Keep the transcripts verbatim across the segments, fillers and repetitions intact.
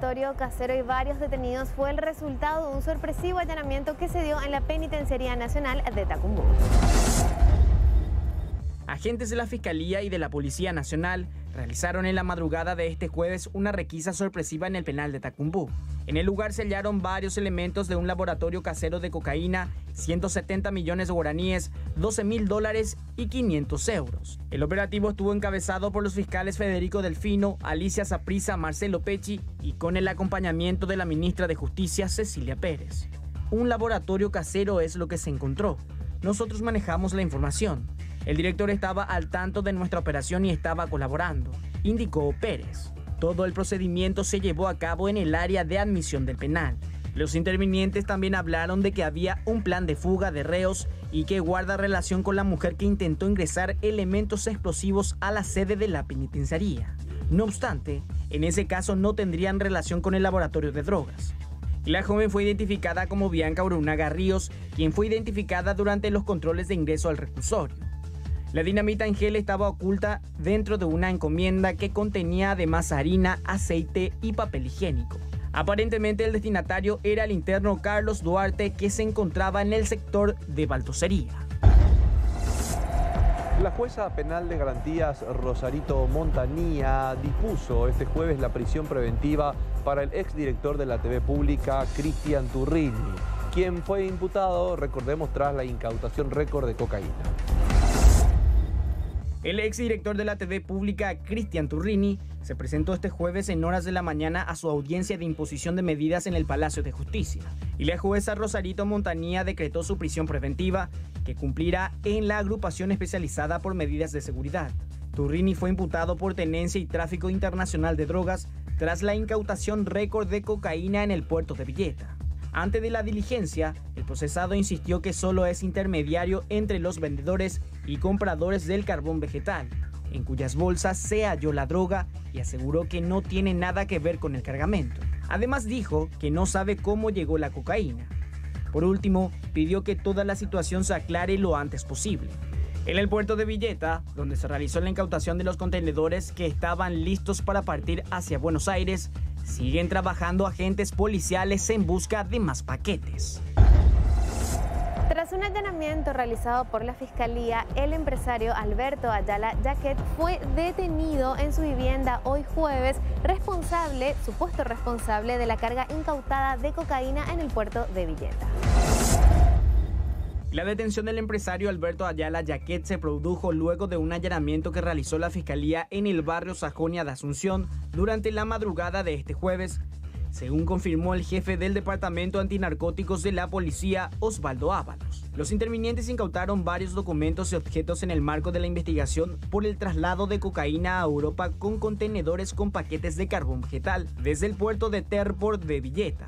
laboratorio casero y varios detenidos fue el resultado de un sorpresivo allanamiento que se dio en la Penitenciaría Nacional de Tacumbú. Agentes de la Fiscalía y de la Policía Nacional realizaron en la madrugada de este jueves una requisa sorpresiva en el penal de Tacumbú. En el lugar se hallaron varios elementos de un laboratorio casero de cocaína, ciento setenta millones de guaraníes, doce mil dólares y quinientos euros. El operativo estuvo encabezado por los fiscales Federico Delfino, Alicia Saprisa, Marcelo Pecci y con el acompañamiento de la ministra de Justicia, Cecilia Pérez. Un laboratorio casero es lo que se encontró. Nosotros manejamos la información. El director estaba al tanto de nuestra operación y estaba colaborando, indicó Pérez. Todo el procedimiento se llevó a cabo en el área de admisión del penal. Los intervinientes también hablaron de que había un plan de fuga de reos y que guarda relación con la mujer que intentó ingresar elementos explosivos a la sede de la penitenciaría. No obstante, en ese caso no tendrían relación con el laboratorio de drogas. La joven fue identificada como Bianca Brunagar Ríos, quien fue identificada durante los controles de ingreso al reclusorio. La dinamita en gel estaba oculta dentro de una encomienda que contenía además harina, aceite y papel higiénico. Aparentemente el destinatario era el interno Carlos Duarte, que se encontraba en el sector de Baltosería. La jueza penal de garantías Rosarito Montanía dispuso este jueves la prisión preventiva para el exdirector de la T V Pública, Cristian Turrini, quien fue imputado, recordemos, tras la incautación récord de cocaína. El exdirector de la T V Pública, Cristian Turrini, se presentó este jueves en horas de la mañana a su audiencia de imposición de medidas en el Palacio de Justicia. Y la jueza Rosarito Montanía decretó su prisión preventiva, que cumplirá en la agrupación especializada por medidas de seguridad. Turrini fue imputado por tenencia y tráfico internacional de drogas tras la incautación récord de cocaína en el puerto de Villeta. Antes de la diligencia, el procesado insistió que solo es intermediario entre los vendedores y compradores del carbón vegetal, en cuyas bolsas se halló la droga, y aseguró que no tiene nada que ver con el cargamento. Además dijo que no sabe cómo llegó la cocaína. Por último, pidió que toda la situación se aclare lo antes posible. En el puerto de Villeta, donde se realizó la incautación de los contenedores que estaban listos para partir hacia Buenos Aires, siguen trabajando agentes policiales en busca de más paquetes. Tras un allanamiento realizado por la Fiscalía, el empresario Alberto Ayala Jacquet fue detenido en su vivienda hoy jueves, responsable, supuesto responsable de la carga incautada de cocaína en el puerto de Villeta. La detención del empresario Alberto Ayala Jacquet se produjo luego de un allanamiento que realizó la Fiscalía en el barrio Sajonia de Asunción durante la madrugada de este jueves, según confirmó el jefe del Departamento Antinarcóticos de la Policía, Osvaldo Ábalos. Los intervinientes incautaron varios documentos y objetos en el marco de la investigación por el traslado de cocaína a Europa con contenedores con paquetes de carbón vegetal desde el puerto de Terport de Villeta.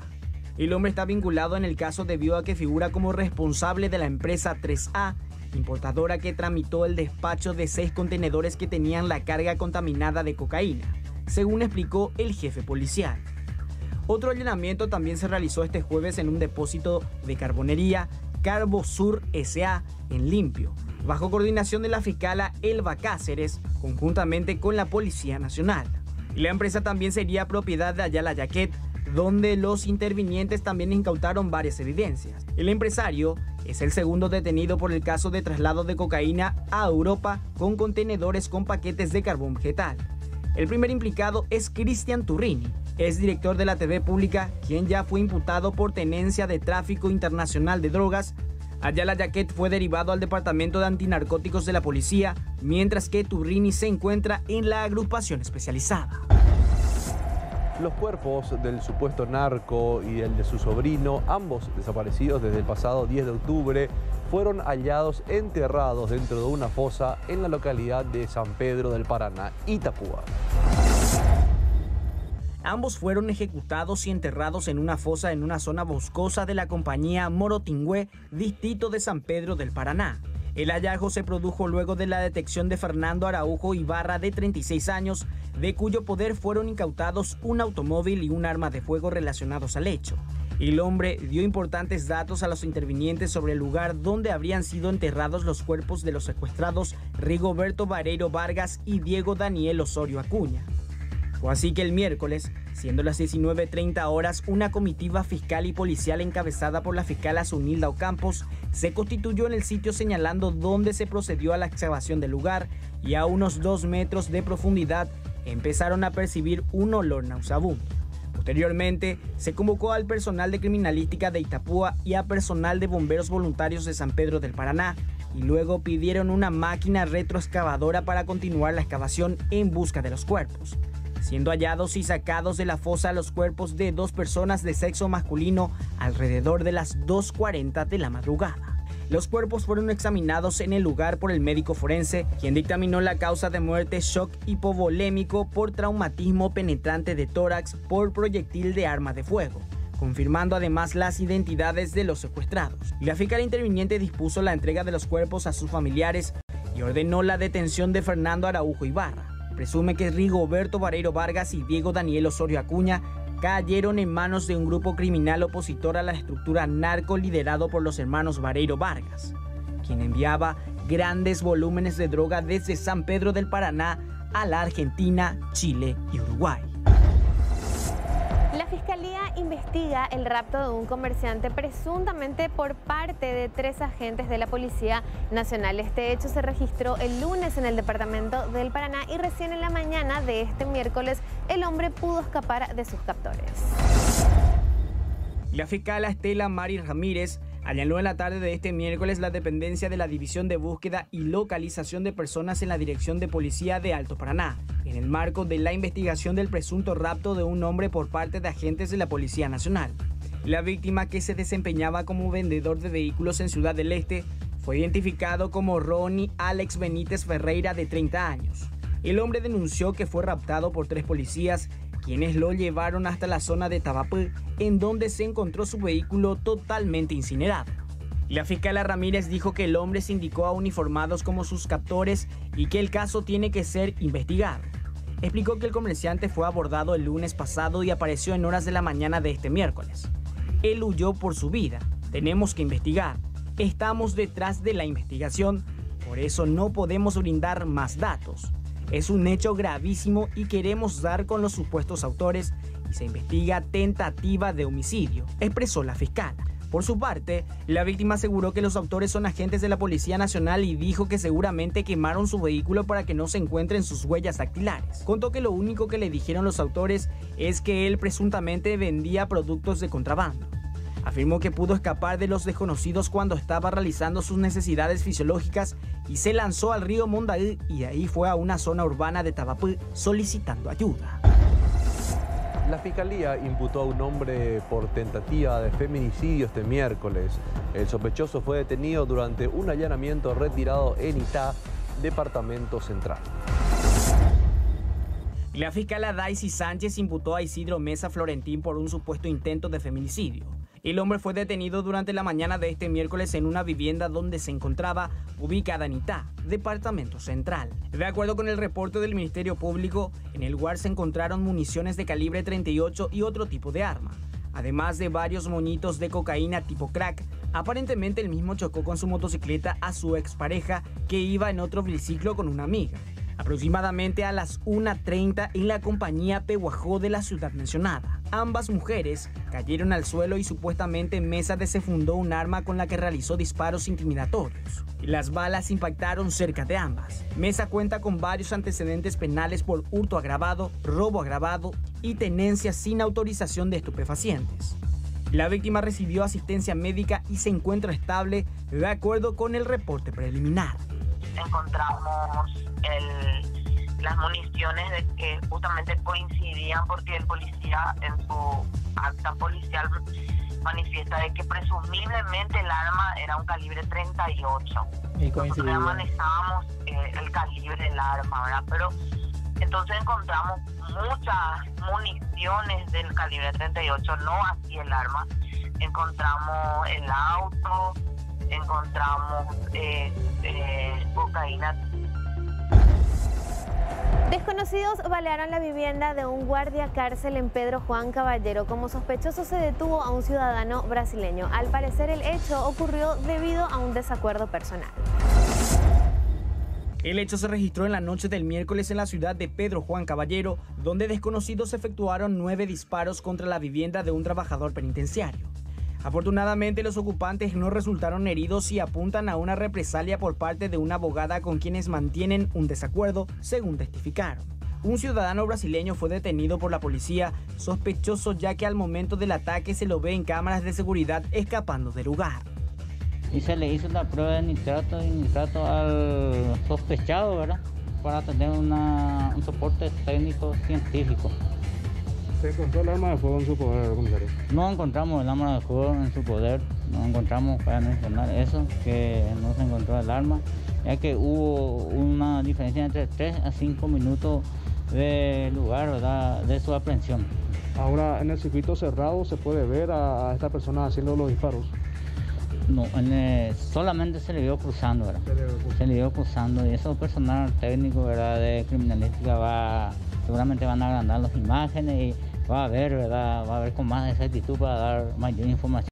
El hombre está vinculado en el caso debido a que figura como responsable de la empresa tres A, importadora que tramitó el despacho de seis contenedores que tenían la carga contaminada de cocaína, según explicó el jefe policial. Otro allanamiento también se realizó este jueves en un depósito de carbonería, Carbo Sur S A en Limpio, bajo coordinación de la fiscala Elba Cáceres, conjuntamente con la Policía Nacional. La empresa también sería propiedad de Ayala Jacquet, donde los intervinientes también incautaron varias evidencias. El empresario es el segundo detenido por el caso de traslado de cocaína a Europa con contenedores con paquetes de carbón vegetal. El primer implicado es Cristian Turrini, exdirector de la T V Pública, quien ya fue imputado por tenencia de tráfico internacional de drogas. Ayala Jacquet fue derivado al Departamento de Antinarcóticos de la Policía, mientras que Turrini se encuentra en la agrupación especializada. Los cuerpos del supuesto narco y el de su sobrino, ambos desaparecidos desde el pasado diez de octubre, fueron hallados enterrados dentro de una fosa en la localidad de San Pedro del Paraná, Itapúa. Ambos fueron ejecutados y enterrados en una fosa en una zona boscosa de la compañía Morotingüe, distrito de San Pedro del Paraná. El hallazgo se produjo luego de la detección de Fernando Araujo Ibarra, de treinta y seis años, de cuyo poder fueron incautados un automóvil y un arma de fuego relacionados al hecho. El hombre dio importantes datos a los intervinientes sobre el lugar donde habrían sido enterrados los cuerpos de los secuestrados Rigoberto Barreiro Vargas y Diego Daniel Osorio Acuña. Fue así que el miércoles, siendo las diecinueve treinta horas, una comitiva fiscal y policial encabezada por la fiscal Zunilda Ocampos se constituyó en el sitio señalando dónde se procedió a la excavación del lugar y a unos dos metros de profundidad empezaron a percibir un olor nauseabundo. Posteriormente, se convocó al personal de criminalística de Itapúa y a personal de bomberos voluntarios de San Pedro del Paraná, y luego pidieron una máquina retroexcavadora para continuar la excavación en busca de los cuerpos, siendo hallados y sacados de la fosa los cuerpos de dos personas de sexo masculino alrededor de las dos cuarenta de la madrugada. Los cuerpos fueron examinados en el lugar por el médico forense, quien dictaminó la causa de muerte shock hipovolémico por traumatismo penetrante de tórax por proyectil de arma de fuego, confirmando además las identidades de los secuestrados. La fiscal interviniente dispuso la entrega de los cuerpos a sus familiares y ordenó la detención de Fernando Araujo Ibarra. Presume que Rigoberto Barreiro Vargas y Diego Daniel Osorio Acuña cayeron en manos de un grupo criminal opositor a la estructura narco liderado por los hermanos Barreiro Vargas, quien enviaba grandes volúmenes de droga desde San Pedro del Paraná a la Argentina, Chile y Uruguay. La Fiscalía investiga el rapto de un comerciante presuntamente por parte de tres agentes de la Policía Nacional. Este hecho se registró el lunes en el departamento del Paraná y recién en la mañana de este miércoles el hombre pudo escapar de sus captores. La fiscal Estela Mari Ramírez allanó en la tarde de este miércoles la dependencia de la División de Búsqueda y Localización de Personas en la Dirección de Policía de Alto Paraná, en el marco de la investigación del presunto rapto de un hombre por parte de agentes de la Policía Nacional. La víctima, que se desempeñaba como vendedor de vehículos en Ciudad del Este, fue identificado como Ronnie Alex Benítez Ferreira, de treinta años. El hombre denunció que fue raptado por tres policías, quienes lo llevaron hasta la zona de Tabapú, en donde se encontró su vehículo totalmente incinerado. La fiscal Ramírez dijo que el hombre se indicó a uniformados como sus captores y que el caso tiene que ser investigado. Explicó que el comerciante fue abordado el lunes pasado y apareció en horas de la mañana de este miércoles. Él huyó por su vida. Tenemos que investigar. Estamos detrás de la investigación, por eso no podemos brindar más datos. Es un hecho gravísimo y queremos dar con los supuestos autores y se investiga tentativa de homicidio, expresó la fiscal. Por su parte, la víctima aseguró que los autores son agentes de la Policía Nacional y dijo que seguramente quemaron su vehículo para que no se encuentren sus huellas dactilares. Contó que lo único que le dijeron los autores es que él presuntamente vendía productos de contrabando. Afirmó que pudo escapar de los desconocidos cuando estaba realizando sus necesidades fisiológicas y se lanzó al río Mondaí y de ahí fue a una zona urbana de Tabapú solicitando ayuda. La Fiscalía imputó a un hombre por tentativa de feminicidio este miércoles. El sospechoso fue detenido durante un allanamiento retirado en Itá, departamento central. La fiscal Daisy Sánchez imputó a Isidro Mesa Florentín por un supuesto intento de feminicidio. El hombre fue detenido durante la mañana de este miércoles en una vivienda donde se encontraba ubicada en Itá, departamento central. De acuerdo con el reporte del Ministerio Público, en el lugar se encontraron municiones de calibre treinta y ocho y otro tipo de arma, además de varios moñitos de cocaína tipo crack. Aparentemente el mismo chocó con su motocicleta a su expareja, que iba en otro triciclo con una amiga, aproximadamente a las una treinta en la compañía Pehuajó de la ciudad mencionada. Ambas mujeres cayeron al suelo y supuestamente Mesa desenfundó un arma con la que realizó disparos intimidatorios. Las balas impactaron cerca de ambas. Mesa cuenta con varios antecedentes penales por hurto agravado, robo agravado y tenencia sin autorización de estupefacientes. La víctima recibió asistencia médica y se encuentra estable, de acuerdo con el reporte preliminar. Encontramos el, las municiones de que justamente coincidían porque el policía en su acta policial manifiesta de que presumiblemente el arma era un calibre treinta y ocho. Y nosotros ya manejábamos eh, el calibre del arma, ¿verdad? Pero entonces encontramos muchas municiones del calibre treinta y ocho, no así el arma. Encontramos el auto, encontramos eh, eh, cocaína. Desconocidos balearon la vivienda de un guardia cárcel en Pedro Juan Caballero. Como sospechoso se detuvo a un ciudadano brasileño. Al parecer el hecho ocurrió debido a un desacuerdo personal. El hecho se registró en la noche del miércoles en la ciudad de Pedro Juan Caballero, donde desconocidos efectuaron nueve disparos contra la vivienda de un trabajador penitenciario. Afortunadamente, los ocupantes no resultaron heridos y apuntan a una represalia por parte de una abogada con quienes mantienen un desacuerdo, según testificaron. Un ciudadano brasileño fue detenido por la policía, sospechoso ya que al momento del ataque se lo ve en cámaras de seguridad escapando del lugar. Y se le hizo la prueba de nitrato y nitrato al sospechado, ¿verdad? Para tener una, un soporte técnico científico. ¿Se encontró el arma de fuego en su poder, comisario? No encontramos el arma de fuego en su poder, no encontramos, para mencionar eso, que no se encontró el arma, ya que hubo una diferencia entre tres a cinco minutos de lugar, ¿verdad?, de su aprehensión. Ahora, en el circuito cerrado, ¿se puede ver a esta persona haciendo los disparos? No, en el, solamente se le vio cruzando, ¿verdad? Se le vio cruzando. Se le vio cruzando y eso personal técnico, ¿verdad?, de criminalística va, seguramente van a agrandar las imágenes y va a ver, ¿verdad? Va a ver con más exactitud para dar mayor información.